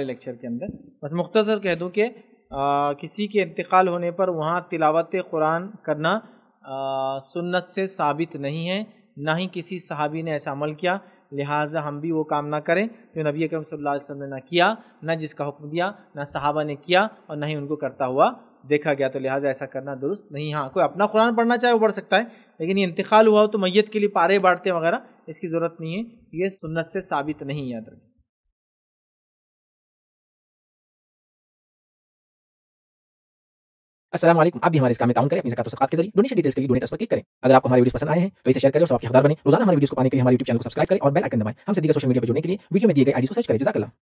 Lecture के अंदर बस मुख्तसर कह दूँ कि किसी के इंतकाल होने पर वहाँ तिलावत कुरान करना सुन्नत से साबित नहीं है, ना ही किसी सहाबी ने ऐसा अमल किया, लिहाजा हम भी वो काम ना करें जो नबी अकरम सल्लल्लाहु अलैहि वसल्लम ने ना किया, ना जिसका हुक्म दिया, ना सहाबा ने किया और ना ही उनको करता हुआ देखा गया। तो लिहाजा ऐसा करना दुरुस्त नहीं। हाँ, कोई अपना कुरान पढ़ना चाहे वो पढ़ सकता है, लेकिन ये इंतकाल हुआ हो तो मैयत के लिए पारे बांटते वगैरह इसकी ज़रूरत नहीं है, ये सुन्नत से साबित नहीं, याद रखें। अस्सलाम वालेकुम। आप भी हमारे इस काम में ताउन करें अपनी ज़कात और सदक़ात के जरिए। डोनेशन डिटेल्स के लिए डोनेट पर क्लिक करें। अगर आपको हमारे वीडियोस पसंद आए हैं तो इसे शेयर करें और सबके हकदार बने। रोजाना हमारे वीडियोस को पाने के लिए हमारे यूट्यूब चैनल को सब्सक्राइब करें और बेल आइकन दबाएं। हमसे दीगर सोशल मीडिया पर जुड़ने के लिए वीडियो में दिए गए आईडी को सर्च करें। जज़ाकल्लाह।